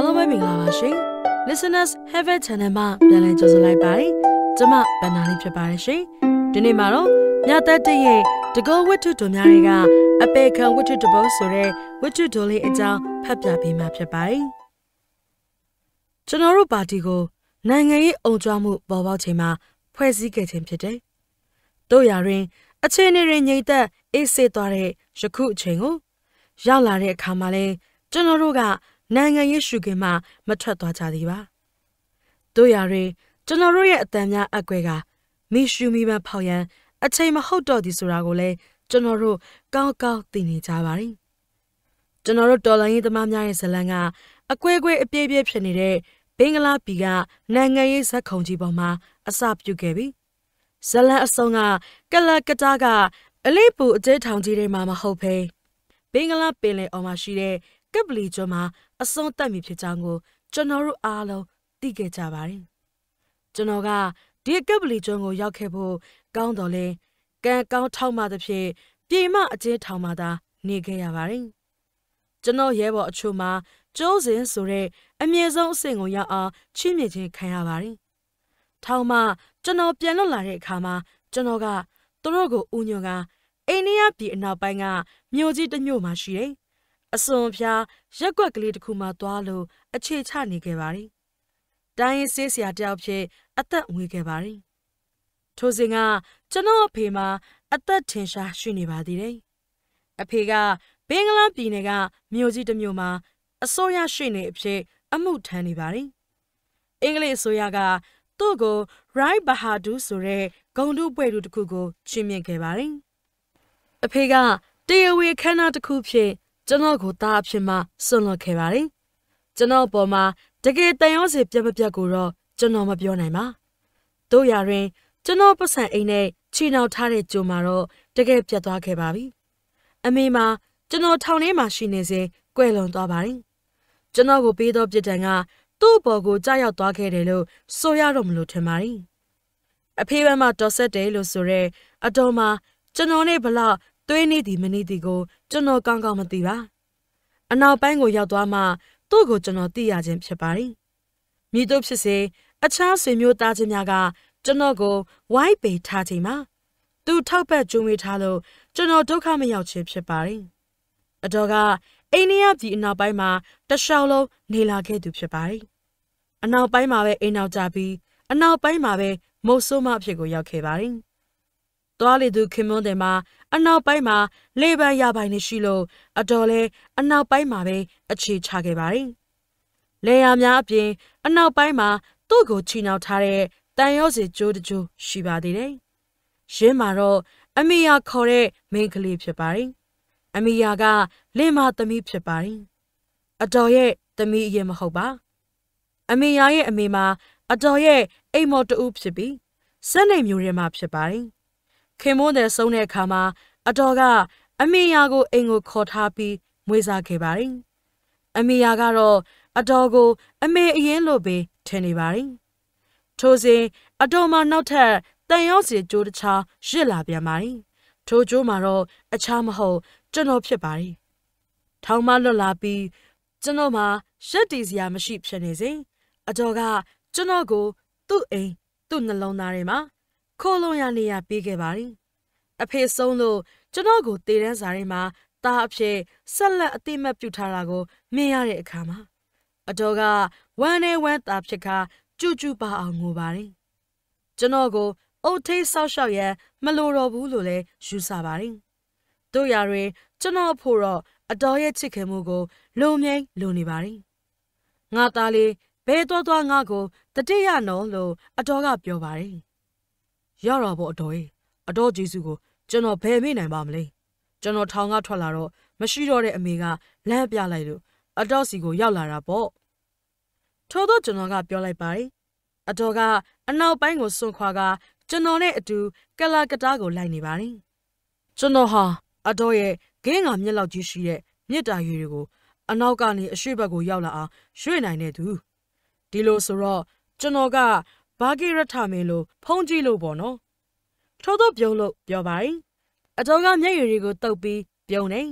Hello， 各位明啦，先 ，Listeners have a channel 嘛，再来就是来吧哩，怎么办哪里去吧哩先？今天嘛喽，伢在这耶，这个我去做哪里个？阿爸看我去做包熟嘞，我去做了一张拍片片嘛去吧哩。ကျွန်တော်တို့ပါတီကိုနိုင်ငံရေးအောင်ကြွမှုပေါ်ပေါက်ချိန်မှာဖွဲ့စည်းခဲ့ခြင်းဖြစ်တယ်။တို့ရာတွင်အခြေအနေတွေငြိမ်သက်အေးဆေးသွားတဲ့ယခုအချိန်ကိုရောက်လာတဲ့အခါမှာလဲကျွန်တော်တို့ကနိုင်ငံရေးရှုခင်းမှာမထွက်သွားကြသေးပါ။တို့ရာတွင်ကျွန်တော်တို့ရဲ့အတန်များအကွဲကမိရှုမိမဖောက်ရန်အချိန်မဟုတ်တော့သည်ဆိုတာကိုလည်းကျွန်တော်တို့ကောင်းကောင်းသိနေကြပါလိမ့်။ကျွန်တော်တို့တော်လှန်ရေးသမားများရဲ့ဇလံကအကွဲကွဲအပြည့်ပြည့်ဖြစ်နေတဲ့ဘင်္ဂလားပြည်ကနိုင်ငံရေးဇက်ခုံကြီးပေါ်မှာအစပြုခဲ့ပြီ။ဇလန်အစုံကကလကတာကအလေးပူအကျဲထောင်ကြီးတွေမှာမဟုတ်ဘဲဘင်္ဂလားပင်လယ်အော်မှာရှိတဲ့ကပလီကျွန်းမှာအစုံတက်ပြီဖြစ်ကြောင်းကိုကျွန်တော်တို့အားလုံးသိခဲ့ကြပါတယ်။ကျွန်တော်ကဒီကပလီကျွန်းကိုရောက်ခဲ့ဖို့ကောင်းတော်လဲကံကောင်းထောက်မှသဖြင့်ပြည်မအကျဲထောင်မှသာနေခဲ့ရပါတယ်။ကျွန်တော်ရဲဘော်အချို့မှာကျိုးစဉ်ဆိုတဲ့အမြင့်ဆုံးအဆင့်ကိုရောက်အောင်ချီးမြှင့်ခြင်းခံရပါတယ်။ထောင်မှကျွန်တော်ပြန်လွတ်လာတဲ့အခါမှာကျွန်တော်ကသူတို့ကိုဥညွန့်ကအိန္ဒိယပြည်အနောက်ပိုင်းကမြို့ကြီးတစ်မြို့မှာရှိတယ်။အစွန်ဖျားရက်ကွက်ကလေးတစ်ခုမှာသွားလို့အခြေချနေခဲ့ပါတယ်။တိုင်းရင်းဆေးဆရာတယောက်ဖြစ်အသက်ငွေခဲ့ပါတယ်။ထိုစဉ်ကကျွန်တော်အဖေမှာအသက်ထင်ရှားရှိနေပါသေးတယ်။အဖေကဘင်္ဂလားပြည်နယ်ကမြို့ကြီးတစ်မြို့မှာအစိုးရရှိနေအဖြစ်အမှုထမ်းနေပါတယ်။အင်္ဂလိပ်အစိုးရကသူ့ကို Right Bahadur ဆိုတဲ့ဂုဏ်ထူးပွဲတစ်ခုကိုချီးမြှင့်ခဲ့ပါတယ်။အဖေကတရားဝင်ခမ်းနားတစ်ခုဖြစ်ကျွန်တော်ကိုသားအဖြစ်မှဆွန့်လွတ်ခဲ့ပါတယ်။ကျွန်တော်ပေါ်မှာတကယ်တန်ရုံးစီပြက်ပြက်ကိုတော့ကျွန်တော်မပြောနိုင်ပါ။တို့ရာတွင်ကျွန်တော်ပတ်စံအိမ်နဲ့ချီနှောင်ထားတဲ့ကြုံမှာတော့တကယ်ပြတ်သွားခဲ့ပါပြီ။အမေမှာကျွန်တော်ထောင်ထဲမှာရှိနေစဉ်ကွယ်လွန်သွားပါတယ်။ကျွန်တော်ကိုပေးသောပြစ်ဒဏ်ကသူ့အပေါ်ကိုကြားရောက်သွားခဲ့တယ်လို့ဆိုရတော့မလို့ထင်ပါတယ်။အဖေဘက်မှတော်ဆက်တယ်လို့ဆိုရဲအတော်မှာကျွန်တော်နဲ့ဘလောက်သွေးနေသည်မနေသည်ကိုကျွန်တော်ကောင်းကောင်းမသိပါ။အနောက်ပိုင်းကိုရောက်သွားမှသူ့ကိုကျွန်တော်သိရခြင်းဖြစ်ပါတယ်။မိတို့ဖြစ်စေအခြားဆွေမျိုးသားချင်းများကကျွန်တော်ကိုဝိုင်းပယ်ထားချိန်မှာသူထောက်ပံ့ကြိုးမိထားလို့ကျွန်တော်ဒုက္ခမရောက်ခြင်းဖြစ်ပါတယ်။အတော်ကအိန္ဒိယပြည်အနောက်ပိုင်းမှာတခြားလုံးနေလာခဲ့သူဖြစ်ပါတယ်။အနောက်ပိုင်းမှာပဲအိမ်နောက်ကျပြီးအနောက်ပိုင်းမှာပဲမုတ်ဆိုးမအဖြစ်ကိုရောက်ခဲ့ပါတယ်။သွားလေသူခင်မွန်းတယ်မှာအနောက်ပိုင်းမှာလေပန်းရပိုင်နေရှိလို့အတော်လဲအနောက်ပိုင်းမှာပဲအခြေချခဲ့ပါတယ်။လေယာများအပြင်အနောက်ပိုင်းမှာသူ့ကိုချီနှောင်ထားတဲ့တန်ရောစီကျိုးတကျိုးရှိပါသေးတယ်။ရင်းမှာတော့အမေယာခေါ်တဲ့မိန်းကလေးဖြစ်ပါတယ်။အမေယာကလင်မသမီးဖြစ်ပါတယ်။အတော်ရဲ့သမီးအရင်မဟုတ်ပါ။အမေယာရဲ့အမေမှာအတော်ရဲ့အိမ်မော်တူဖြစ်ပြီးစက်နေမျိုးရဲမှာဖြစ်ပါတယ်။ခင်မွန်းတဲ့ဆုံးတဲ့အခါမှာအတော်ကအမေယာကိုအိမ်ကိုခေါ်ထားပြီးမွေးစားခဲ့ပါတယ်။အမေယာကတော့အတော်ကိုအမေအရင်လိုပဲထင်နေပါတယ်။ထိုစဉ်အတော်မှာနောက်ထပ်တန်ရောစီကျိုးတစ်ချောင်းရစ်လာပြန်ပါတယ်။ထိုကျိုးမှာတော့အခြားမဟုတ်ကျွန်တော်ဖြစ်ပါတယ်။ထောင်မှလွတ်လာပြီးကျွန်တော်မှာရက်တည်စရာမရှိဖြစ်နေစဉ်အတော်ကကျွန်တော်ကိုသူ့အိမ်သူ့နှလုံးသားထဲမှာခိုးလုံရနေရပေးခဲ့ပါတယ်။အဖေဆုံးလို့ကျွန်တော်ကိုတေတန်းစာထဲမှာတားအဖြစ်ဆက်လက်အတိမတ်ပြုထားတာကိုမြင်ရတဲ့အခါမှာအတော်ကဝမ်းနဲ့ဝမ်းသာဖြစ်ခါကြူကြူပါအောင်ငိုပါတယ်။ကျွန်တော်ကိုအုတ်ထိတ်ဆောက်ရှောက်ရန်မလိုတော့ဘူးလို့လည်းယူဆပါတယ်။တို့ရာတွင်ကျွန်တော်အဖို့တော့အတော်ရဲ့ချစ်ခင်မှုကိုလုံမြိန်လုံနေပါတယ်။ငါသားလေးဘဲတော်တော်ငါကိုတတိယနော်လို့အတော်ကပြောပါတယ်။ရတော့ဗောအတော်ရဲ့အတော်ဂျေစုကိုကျွန်တော်ဘယ်မေ့နိုင်ပါမလဲ။ကျွန်တော်ထောင်ကထွက်လာတော့မရှိတော့တဲ့အမေကလမ်းပြလိုက်လို့အတော်စီကိုရောက်လာတာပေါ့။ထို့တော့ကျွန်တော်ကပြောလိုက်ပါတယ်။အတော်ကအနောက်ပိုင်းကိုစွန့်ခွာကကျွန်တော်နဲ့အတူကလာကတာကိုလိုက်နေပါတယ်။ကျွန်တော်ဟာအတော်ရဲ့ဂင်းကမျက်လောက်ကြီးရှိတဲ့မြစ်တာရွေတွေကိုအနောက်ကနေအရှေ့ဘက်ကိုရောက်လာအောင်ရွေ့နိုင်တဲ့သူဒီလိုဆိုတော့ကျွန်တော်ကဘာဂိရထမင်းလိုဖုံးကြည့်လို့ပေါ့နော်ထို့တော့ပြုံးလို့ပြောပါရင်အတော်ကမျက်ရည်တွေကိုတုပ်ပြီးပြုံးနေ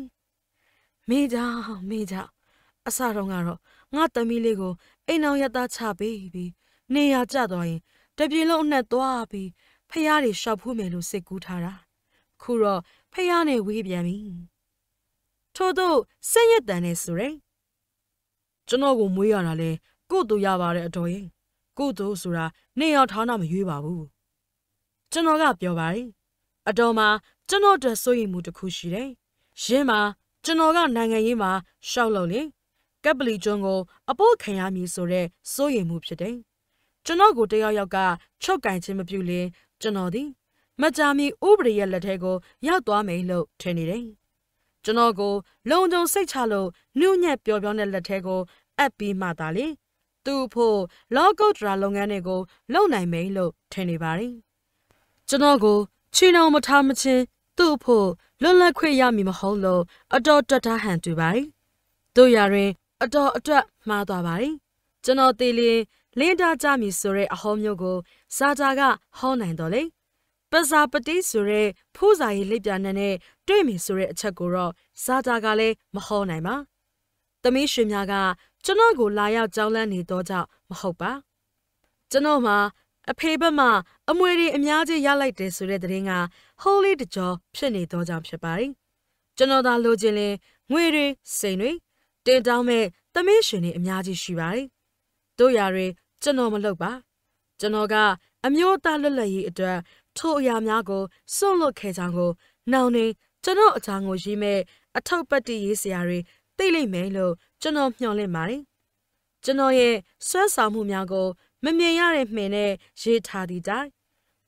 မိကြောင်အစတုန်းကတော့ ngã tầm mì lego, anh nào yết ta cha bì bì, nay yết cha đói, đặc biệt là ông nè đóa bì, phải yết để sắp hú mèo sẽ cút thà ra, khu rồi phải yết này vui bia mì. Thôi đâu, sinh nhật đàn này rồi đấy. Chúng nó cũng mới ăn lại, cô tôi yết vào để đói, cô tôi xui ra, nay yết thà nằm vui vào u. Chúng nó gặp nhau vậy, ở đâu mà chúng nó trở soi một chút khusy đấy, gì mà chúng nó gặp nàng ấy mà sao lâu đấy. Kabli jongo apol khayami sore soye mu phiteng chano ko tayaw yaw ka chok kain chin ma pyu lin chano di ma jami ubri ya lat the ko yaw twa mai lo thain ni dei chano ko long jong sait cha lo nu nyat pyo pyo ne lat the ko at bi ma ta le tu pho lo ko tra long ngan ne ko long nai mai lo thain ni ba dei chano ko chi naw ma tha ma chin tu pho lon lat khwe ya mi ma hol lo ator tat tha han tu ba dei tu ya rin အတော်အတွက်မှားသွားပါရင်ကျွန်တော်တေးလင်းလေးတာကြမီဆိုတဲ့ Then down me, the mission in Yaji Shivari. Doyari, Janoma Loba. Janoga, a mota lulay der, Toyam Yago, Solo Ketango, Nowni, Jano Tango Jime, a topati yisiari, daily mailo, Jano Yole Mari. Janoye, Sir Samum Yago, Mimiari Mene, she tardy die.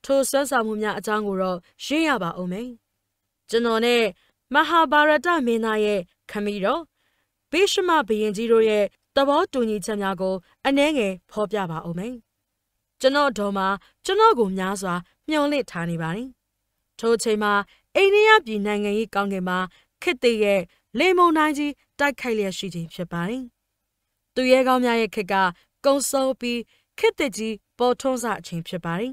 To Sir Samumia Danguro, she about Ome. Janone, Mahabarada Menaye, Camilo. ဘိရှမဘယင်ကြီးတို့ရဲ့သဘောတူညီချက်များကိုအနှဲငယ်ဖော်ပြပါအောင်မယ်ကျွန်တော်တို့မှာကျွန်တော်ကိုများစွာမျှော်လင့်ထားနေပါတယ်ထို့ချိန်မှာအိန္ဒိယပြည်နိုင်ငံကြီးကောင်းကင်မှာခေတ်တည်းရဲ့လေမုန်တိုင်းကြီးတိုက်ခိုက်လျက်ရှိခြင်းဖြစ်ပါတယ်သူရဲကောင်းများရဲ့ခေတ်ကကုန်းဆုံးပြီးခေတ်တကြီးပေါ်ထွန်းစားခြင်းဖြစ်ပါတယ်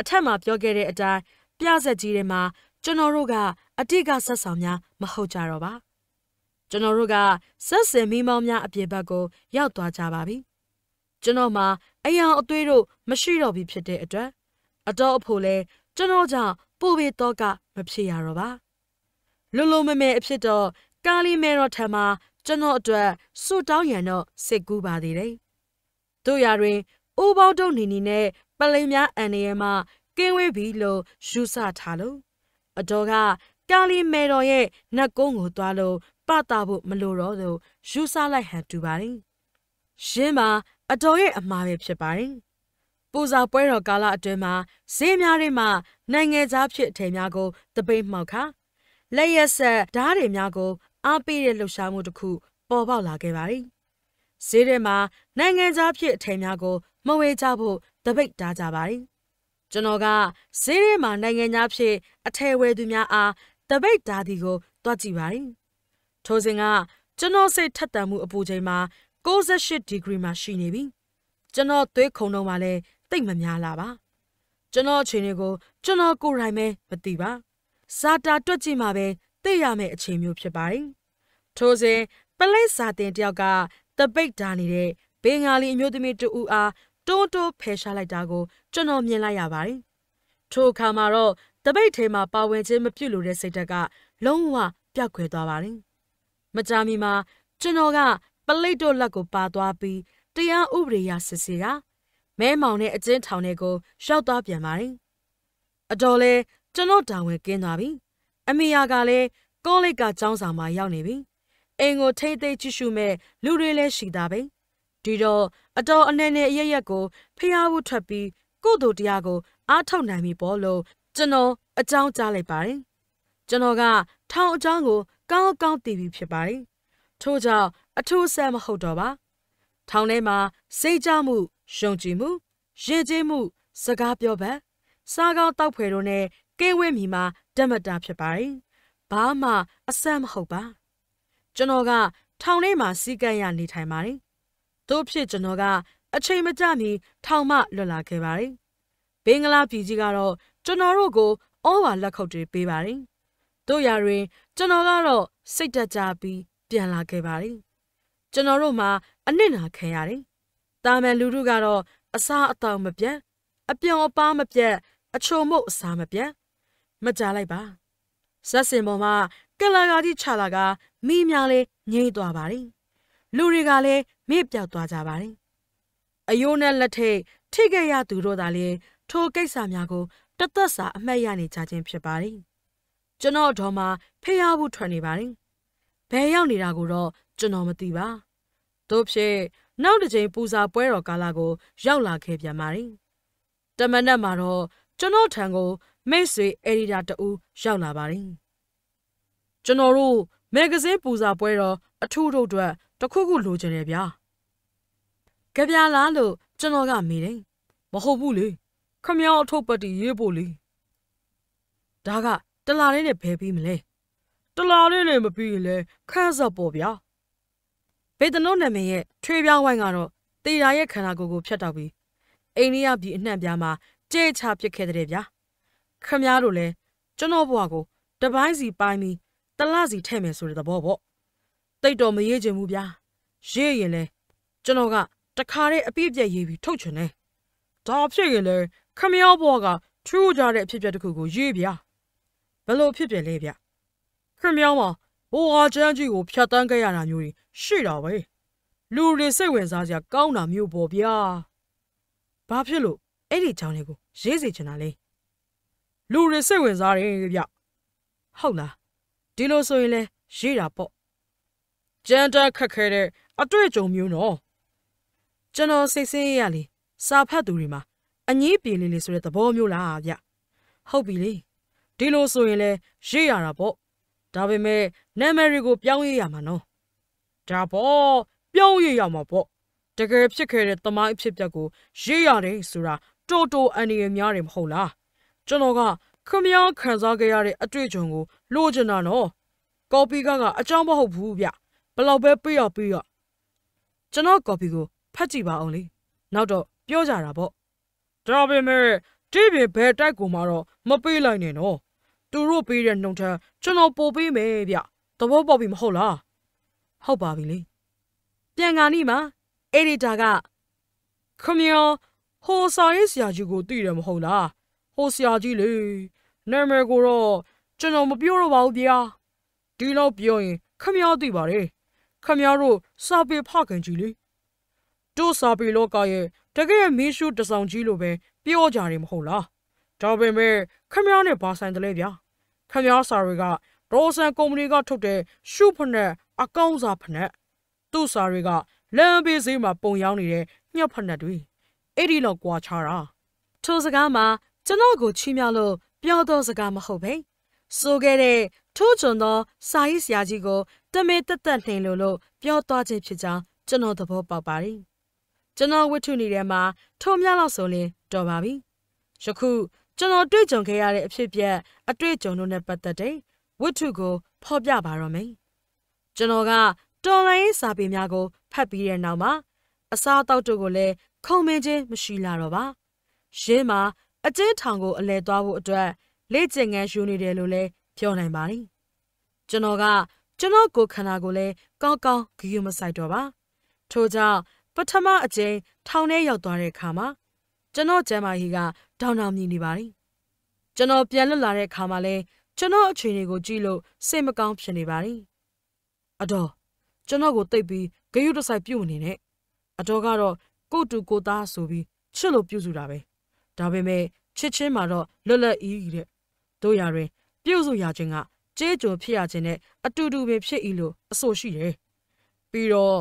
အထက်မှာပြောခဲ့တဲ့အတိုင်းပြဿနာကြီးတွေမှာကျွန်တော်တို့ကအဓိကဆက်ဆောင်များမဟုတ်ကြတော့ပါ ကျွန်တော်မှာအရာအသွေးတို့မရှိတော့ပြီဖြစ်တဲ့အတွက်အတော်အဖို့လဲကျွန်တော်ကြောင့်ပို့ပြီးတော့ကမဖြစ်ရတော့ပါလူလိုမဲမဲအဖြစ်တော့ကာလီမဲတော်ထဲမှာကျွန်တော်အတွက်ဆူတောင်းရန်တော့စိတ်ကူးပါသေးတယ်တို့ရရင်ဥပေါတော့နေနေနဲ့ပလိမ်များအန်နေမှာကင်းဝေးပြီးလို့ယူဆထားလို့ ပတာဖို့မလိုတော့သူယူဆလိုက်ဟန်တူပါရင်ရှင်းမှာအတော်ရဲ့အမှားပဲဖြစ်ပါရင်ပူဇော်ပွဲတော်ကာလအတွင်းမှာဈေးများတွေမှာနိုင်ငံသားဖြစ်ထဲများကိုတပိတ်မောက်ခါလက်ရက်ဆက်ဓားတွေများကိုအားပေးတဲ့လှူရှာမှုတစ်ခုပေါ်ပေါက်လာခဲ့ပါရင်ဈေးထဲမှာနိုင်ငံသားဖြစ်ထဲများကိုမဝေးကြဖို့တပိတ်တားကြပါရင်ကျွန်တော်ကဈေးထဲမှာနိုင်ငံသားဖြစ်အထဲဝဲသူများအားတပိတ်တားသည်ကိုတွားကြည့်ပါရင် ထိုစဉ်ကကျွန်တော်စိတ်ထက်သန်မှုအပူချိန်မှာ69 Majami ma, Janoga, Baledo Lago Badwabi, Dia Ubria Sicilia, May Mount at Gentownego, shout up Yamari. Adole, Jano Downway Ginabi, Amiagale, Goliga Johnson, my young navy, Engo Tate Chishume, Lurile Shidabe, Dido, Adol Anene Yago, Piawu Trapi, Godo Diago, Ato Nami Bolo, Jano, a John Dalibari, Janoga, Town Jungle. ကောင်းကောင်းတည်ပြီးဖြစ်ပါတယ်ထို့ကြောင့်အထူးဆန်းမဟုတ်တော့ပါထောင်ထဲမှာစိတ်ကြမှုရှုံချီမှုရည်ကြည်မှုစကားပြောပဲစားကောင်းတောက်ဖွယ်တို့နဲ့ကင်းဝေးမိမှာတတ်မှတ်တာဖြစ်ပါတယ်ဘာမှအဆန်းမဟုတ်ပါကျွန်တော်ကထောင်ထဲမှာစီကံရနေထိုင်ပါတယ်တို့ဖြစ်ကျွန်တော်ကအချိန်မကြာမီထောင်မှလွတ်လာခဲ့ပါတယ်ဘင်္ဂလားပြည်ကြီးကတော့ကျွန်တော်တို့ကိုဩဝါလက်ခုပ်တွေပေးပါတယ် တို့ရရင်ကျွန်တော်ကတော့စိတ်တက်ကြပြီးပြန်လာခဲ့ပါတယ်။ကျွန်တော်က ကျွန်တော်တို့မှာအနစ်နာခံရတယ်။တာမန်လူတို့ကတော့အစာအသောက်မပြတ်အပြောင်အပါမပြတ်အချုံမုတ်အစာမပြတ်မကြလိုက်ပါ။ဇက်စင်ပေါ်မှာကလာကာကြီးချလာကမိများလေးငြိမ့်သွားပါတယ်။လူတွေကလည်းမေ့ပျောက်သွားကြပါတယ်။အယိုးနဲ့လက်ထိတ်ထိခဲ့ရသူတို့သာလေထိုကိစ္စများကိုတသက်စာအမှတ်ရနေကြခြင်းဖြစ်ပါတယ်။ကျွန်တော်တော်မှာဖိအားဖို့ထွက်နေပါတယ်။ဘယ်ရောက်နေတာကိုတော့ကျွန်တော်မသိပါ။တို့ဖြင့်နောက်တစ်ချိန်ပူဇာပွဲတော်ကာလကိုရောက်လာခဲ့ပြန်ပါတယ်။တမန်နဲ့မှာတော့ကျွန်တော်ထံကိုမိတ်ဆွေအေဒီတာတဦးရောက်လာပါတယ်။ကျွန်တော်တို့မဂ္ဂဇင်းပူဇာပွဲတော်အထူးတို့အတွက်တခုခုလိုချင်တယ်ဗျာ။ကြပြလားလို့ကျွန်တော်ကမေးတယ်။မဟုတ်ဘူးလေ။ခမောင်းအထုပ်ပတ်တီရေးဖို့လေ။ဒါကတလာလေးနဲ့ဘယ်ပြီးမလဲ။တလာလေးနဲ့မပြီးရင်လည်းခန့်စပ်ပေါ့ဗျာ။ဘေတနုနာမည်ရဲ့ထွေးပြောင်းဝိုင်းကတော့တေရာရဲ့ခန္ဓာကိုယ်ကိုဖြတ်တောက်ပြီးအိန္ဒိယပြည်အနှံ့ပြားမှာကြဲချပစ်ခဲ့တဲ့ဗျာခမည်းတော်လည်းကျွန်တော်ဘွားကိုတပိုင်းစီပိုင်းပြီးတလစီထဲ့မယ်ဆိုတဲ့သဘောပေါ့တိတ်တော်မရေးချင်ဘူးဗျာရေးရင်လဲကျွန်တော်ကတခါတည်းအပြည့်အပြည့်ရေးပြီးထုတ်ချင်တယ်ဒါဖြစ်ရင်လဲခမည်းဘွားကထူးကြတဲ့အဖြစ်အပျက်တစ်ခုကိုရေးဗျာဘလို့ဖြစ်ပြန်လဲဗျာခမည်းမှာဘိုးအားချမ်းကြီးကိုဖြတ်တန်းခဲ့ရတာမျိုးရှိတာပဲလူတွေစိတ်ဝင်စားစရာကောင်းတာမျိုးပေါ့ဗျာဘာဖြစ်လို့အဲ့ဒီကြောင်လေးကိုရေးစေချင်တာလဲလူတွေစိတ်ဝင်စားတယ်ဗျဟုတ်လားဒီလိုဆိုရင်လဲရေးတာပေါ့ကြမ်းတမ်းခက်ခဲတဲ့အတွေ့အကြုံမျိုးနော်ကျွန်တော်စိတ်ဆင်းရလေစာဖတ်သူတွေမှာအငြင်းပြေလေးလေးဆိုတဲ့သဘောမျိုးလားဗျဟုတ်ပြီလေဒီလိုဆိုရင်လဲရေးရတာပေါ့ဒါပေမဲ့နာမည်တွေကိုပြောင်းရရမှာနော်ဒါပေါ့ပြောင်းရရမှာပေါ့တကယ်ဖြစ်ခဲ့တဲ့သမိုင်းအဖြစ်အပျက်ကိုရေးရတယ်ဆိုတာတော်တော်အန္တရာယ်များတယ်မဟုတ်လားကျွန်တော်ကခမည်းခံစားခဲ့ရတဲ့အတွေ့အကြုံကိုလိုချင်တာနော်ကော်ပီကအကြောင်းမဟုတ်ဘူးဗျဘလောက်ပဲပြေးရကျွန်တော်ကော်ပီကိုဖတ်ကြည့်ပါအောင်လေနောက်တော့ပြောကြတာပေါ့ဒါပေမဲ့ဒီပြင်ဘယ်တိုက်ကူမှာတော့မပေးလိုက်နဲ့နော်သူတို့ပေးတဲ့နှုံထံကျွန်တော်ပို့ပေးမယ်ဗျသဘောပေါက်ပြီမဟုတ်လားဟုတ်ပါပြီလေပြန်ကနေ့မှာအေဒီတာကခမည်းဟိုစာရေးဆရာကြီးကိုသိတယ်မဟုတ်လားဟိုဆရာကြီးလေနာမည်ကိုတော့ကျွန်တော်မပြောတော့ပါဘူးဗျာဒီလောက်ပြောရင်ခမည်းသိပါတယ်ခမည်းတို့စာပေဖခင်ကြီးလေတို့စာပေလောကရဲ့တကယ်မင်းရှုတဆောင်ကြီးလိုပဲပြောကြတယ်မဟုတ်လားဒါပေမဲ့ခမည်းနဲ့ဘာဆိုင်တယ်လဲဗျာခမည်းစာတွေကဒေါ်ဆန်ကုမ္ပဏီကထုတ်တဲ့ရှုဖနဲ့အကောင်းစားဖနက်သူ့စာတွေကလမ်းဘေးဈေးမှာပုံရောင်းနေတဲ့ညှက်ဖနက်တွေအဲ့ဒီလောက်ကွာခြားတာထိုစကားမှာကျွန်တော်ကိုချီးမြှောက်လို့ပြောတော့စကားမဟုတ်ပဲဆိုခဲ့တဲ့ထိုးချွန်သောစာရေးဆရာကြီးကိုတမင်တက်တက်နှင်လို့ပြောသွားခြင်းဖြစ်ကြောင်းကျွန်တော်သဘောပေါက်ပါတယ်ကျွန်တော်ဝိထုနေထဲမှာထိုးမြလောက်ဆိုရင်တော်ပါပြီယခုကျွန်တော်တွေ့ကြုံခဲ့ရတဲ့အဖြစ်အပျက်အတွေ့အကြုံတို့နဲ့ပတ်သက်တဲ့ဝိထုကိုဖော်ပြပါတော့မယ်ကျွန်တော်ကတော်လိုင်းစာပေများကိုဖတ်ပြီးတဲ့နောက်မှာအစားအသောက်တို့ကိုလည်းခုံမင်းချင်းမရှိလာတော့ပါရင်းမှာအကျဉ်းထောင်ကိုအလဲသွားဖို့အတွက်လေ့ကျင့်ခန်းယူနေတယ်လို့လည်းပြောနိုင်ပါတယ်ကျွန်တော်ကကျွန်တော်ကိုခန္ဓာကိုလည်းကောင်းကောင်းဂရုမစိုက်တော့ပါထို့ကြောင့်ပထမအကျဉ်းထောင်ထဲရောက်သွားတဲ့အခါမှာကျွန်တော်ကျမ်းမာကြီးကဒေါင်းတောင်မြည်နေပါတယ်ကျွန်တော်ပြန်လွတ်လာတဲ့အခါမှာလည်းကျွန်တော်အခြေအနေကိုကြည့်လို့စိတ်မကောင်းဖြစ်နေပါတယ်အတော်ကျွန်တော်ကိုတိတ်ပြီးဂရုတစိုက်ပြုတ်နေနဲ့အတော်ကတော့ကိုတူကိုသားဆိုပြီးချစ်လို့ပြုစုတာပဲဒါပေမဲ့ချစ်ချင်းမှာတော့လွတ်လပ်ဤတဲ့တို့ရရင်ပြုစုရခြင်းကကြေးကြုံဖြစ်ရခြင်းနဲ့အတူတူပဲဖြစ်ဤလို့အဆိုရှိတယ်ပြီးတော့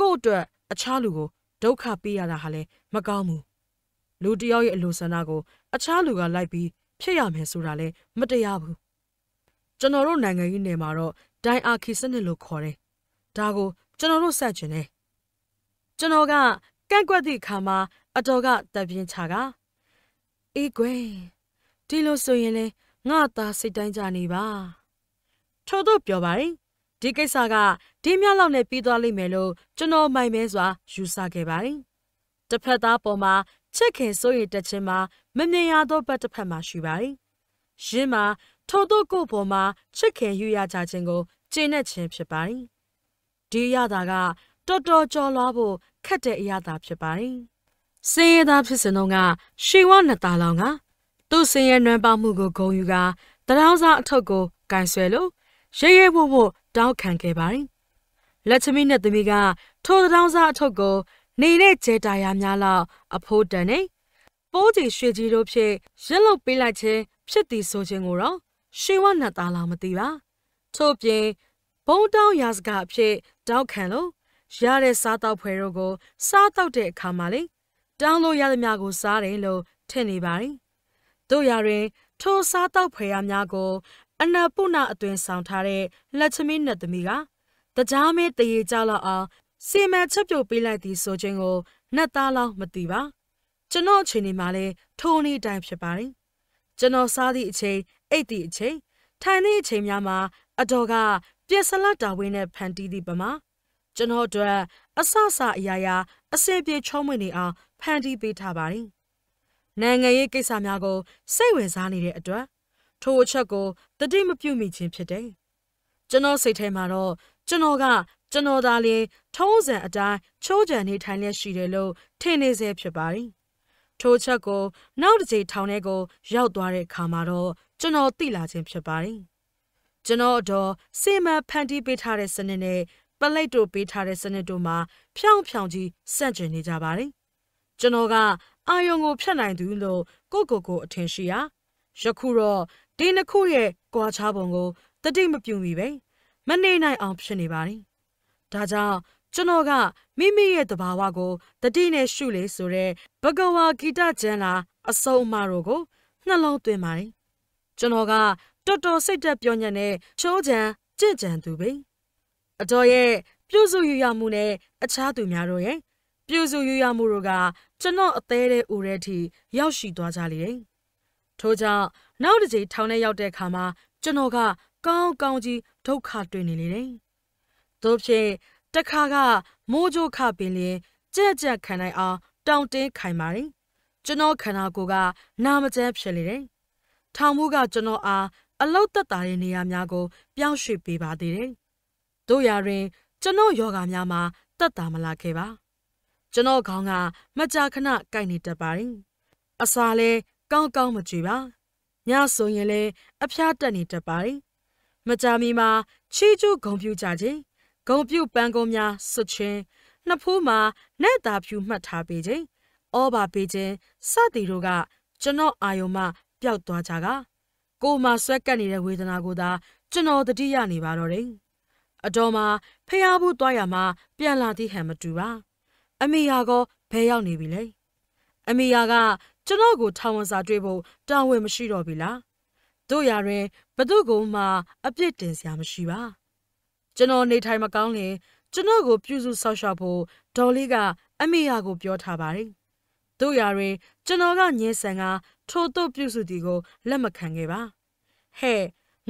ကို့အတွက်အခြားလူကိုဒုက္ခပေးရတာဟာလည်းမကောင်းဘူးလူတယောက်ရဲ့အလိုဆန္ဒကိုအခြားလူကလိုက်ပြီးဖြစ်ရမယ်ဆိုတာလည်းမတရားဘူးကျွန်တော်တို့နိုင်ငံကြီးနယ်မှာတော့ဒိုင်အာခီစနစ်လို့ခေါ်တယ်။ဒါကိုကျွန်တော်တို့ဆက်ကျင်တယ်။ကျွန်တော်ကကန့်ကွက်သည့်အခါမှာအတော်ကတပြင်းချကအေးကွယ်ဒီလိုဆိုရင်လေငါသားစိတ်တိုင်းကြနေပါ။ထို့သောပြောပါရင်ဒီကိစ္စကဒီမြောက်လောက်နဲ့ပြီးသွားလိမ့်မယ်လို့ကျွန်တော်မိုင်မဲစွာယူဆခဲ့ပါတယ်။တစ်ဖက်သားပေါ်မှာချက်ခင်စိုးရိမ်တက်ခြင်းမှာမမြင်ရသောဘက်တစ်ဖက်မှာရှိပါတယ်။ရင်းမှာထို့သောကိုယ်ပေါ်မှာချစ်ခင်ယူရကြခြင်းကိုကျေနပ်ခြင်းဖြစ်ပါတယ်။ဒီရတာကတ多多做萝卜，看着一样大皮包人。深夜大皮是侬啊，希望能打浪啊。都深夜能把某个公寓啊，大浪上透过干水路，夜夜窝窝照看给包人。来村民的对面啊，透大浪上透过，奶奶在大爷面了，阿婆等呢。保证学习肉片，一路背来吃，别地说些我了，希望能打浪么对吧？这边。 报道也是个片，照看喽。现在杀到朋友个，杀到这看嘛哩。张罗也是面个杀人喽，听你吧哩。都有人偷杀到朋友面个，俺那不拿一段上台嘞，来出面那对面个。大家没得意着了啊，谁买钞票回来的说真个，那打了没对吧？这哪去你妈嘞？偷你单皮吧哩？这哪杀的一切，爱的一切，贪的一切面嘛，阿多个。 别说了，大卫呢，潘弟弟不嘛？正好对，阿莎莎爷爷，阿身边敲门的啊，潘弟被他把人。男个也给啥面个，谁会啥你的一段？偷吃个，到底么表面钱撇的？正好谁他妈了？正好个，正好大哩，偷人一单，悄悄你谈恋爱了，天天在撇把人。偷吃个，哪里在偷那个？要多的看嘛了，正好对了在撇把人。 ကျွန်တော်တို့စေမဖန်တီးပေးထားတဲ့စနစ်နဲ့ပလိတ်တို့ပေးထားတဲ့စနစ်တို့မှာဖြောင်းဖြောင်းကြီးဆန့်ကျင်နေကြပါတယ်။ကျွန်တော်ကအာယုံကိုဖြတ်နိုင်သူလို့ကိုအထင်ရှိရာယခုတော့ဒီနှစ်ခုရဲ့ကွာခြားပုံကိုတတိမပြုံမိပဲမနေနိုင်အောင်ဖြစ်နေပါတယ်။ဒါကြောင့်ကျွန်တော်ကမိမိရဲ့သဘာဝကိုတတိနဲ့ရှုလေဆိုတဲ့ဘဂဝါဂီတကျမ်းလာအဆုံးအမတို့ကိုနှလုံးသွင်းပါတယ်။ကျွန်တော်က တော်တော်စိတ်သက်ပြောညံ့တဲ့ချိုးချံကြင့်ကြံသူပဲအတော်ရဲ့ပြုစုယူရမှုနဲ့အခြားသူများတို့ရဲ့ပြုစုယူရမှုတို့ကကျွန်တော်အသေးတဲ့ဦးရဲထိရောက်ရှိသွားကြလေတယ်ထို့ကြောင့်နောက်တစ်ချိန်ထောင်ထဲရောက်တဲ့အခါမှာကျွန်တော်ကကောင်းကောင်းကြီးဒုက္ခတွေ့နေလေတယ်သို့ဖြစ်တစ်ခါကမိုးကြိုးခပင်လျင်ကြက်ကြက်ခံနိုင်အောင်တောင့်တင်းခိုင်ပါတယ်ကျွန်တော်ခန္ဓာကိုယ်ကနာမကျန်းဖြစ်လေတယ်ထောင်မှုကကျွန်တော်အား အလောက်တက်တာတဲ့နေရာများကိုပြောင်းရွှေ့ပေးပါသေးတယ်။တို့ရာတွင်ကျွန်တော်ယောဂများမှာတက်တာမလာခဲ့ပါ။ကျွန်တော်ခေါင်းကမကြာခဏကိုက်နေတတ်ပါတယ်။အစာလည်းကောင်းကောင်းမကြွေပါ။ညဆိုရင်လည်းအဖျားတက်နေတတ်ပါတယ်။မကြာမီမှာချီးကျူးဂုဏ်ပြုကြခြင်း၊ဂုဏ်ပြုပန်းကုံးများဆွခြင်း၊နှစ်ဖူးမှာနဲ့တာဖြူမှတ်ထားပေးခြင်း၊အော်ပါပေးခြင်းစသည်တို့ကကျွန်တော်အာယုံမှပျောက်သွားကြတာ ကိုမှဆွဲကပ်နေတဲ့ဝေဒနာကိုသာကျွန်တော်တတိယနေပါတော့တယ်။အတော်မှာဖျားဖို့သွားရမှာပြန်လာသည်ဟန်မတူပါ။အမေယာကဘယ်ရောက်နေပြီလဲ။အမေယာကကျွန်တော်ကိုထောင်ဝန်စာတွေ့ဖို့တာဝန်မရှိတော့ပြီလား။တို့ရာတွင်ဘသူ့ကိုမှအပြစ်တင်စရာမရှိပါ။ကျွန်တော်နေထိုင်မကောင်းရင်ကျွန်တော်ကိုပြုစုဆောက်ရှောက်ဖို့ဒေါ်လေးကအမေယာကိုပြောထားပါတယ်။တို့ရာတွင်ကျွန်တော်ကညင်ဆန်က ထိုတို့ပြုစုတီကိုလက်မခံခဲ့ပါဟဲ့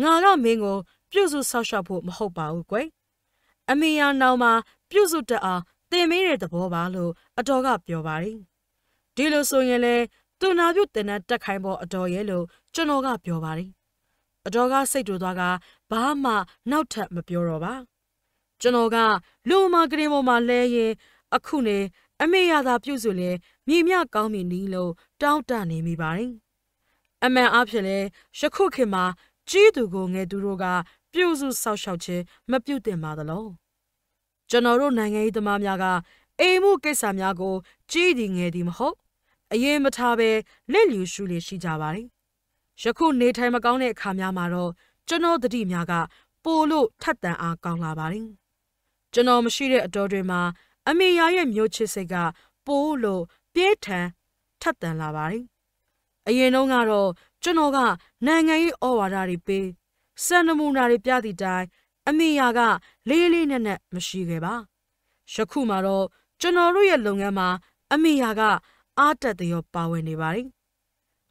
ငါကမင်းကိုပြုစုဆောက်ရှောက်ဖို့မဟုတ်ပါဘူးကွယ်အမေယာနောက်မှာပြုစုတတ်အောင်သင်မေးတဲ့သဘောပါလို့အတော်ကပြောပါတယ်ဒီလိုဆိုရင်လေသူနာပြုတင်တဲ့တက်ခိုင်းပေါ်အတော်ရဲ့လို့ကျွန်တော်ကပြောပါတယ်အတော်ကစိတ်တူသွားကဘာမှနောက်ထပ်မပြောတော့ပါကျွန်တော်ကလူမာကရင်ပေါ်မှာလဲရင်အခုနေအမေယာသာပြုစုလေ မြေမြကောင်းမြင်နီးလို့တောင်းတနေမိပါတယ်။အမှန်အားဖြင့်လည်းယခုခေတ်မှာကြီးသူကိုငယ်သူတို့ကပြုစုဆောက်ရှောက်ခြင်းမပြုသင့်ပါသလား။ကျွန်တော်တို့နိုင်ငံရေးသမားများကအိမ်မှုကိစ္စများကိုကြီးဒီငယ်ဒီမဟုတ်အရေးမထားပဲလက်လျူရှုလေရှိကြပါတယ်။ယခုနေထိုင်မကောင်းတဲ့အခါများမှာတော့ကျွန်တော်တတိများကပိုလို့ထက်သန်အားကောင်းလာပါတယ်။ကျွန်တော်မရှိတဲ့အတော်တွေမှာအမေယာရဲ့မျိုးချစ်စိတ်ကပိုလို့ ပြင်းထန်ထက်သန်လာပါတယ်။အရင်တုန်းကတော့ကျွန်တော်ကနိုင်ငံရေးဩဝါဒတွေပေးစံနမူနာတွေပြသည့်တိုင်အမေယာကလေးလေးနက်နက်မရှိခဲ့ပါ။ယခုမှတော့ကျွန်တော်တို့ရဲ့လုပ်ငန်းမှာအမေယာကအားတက်သရောပါဝင်နေပါတယ်။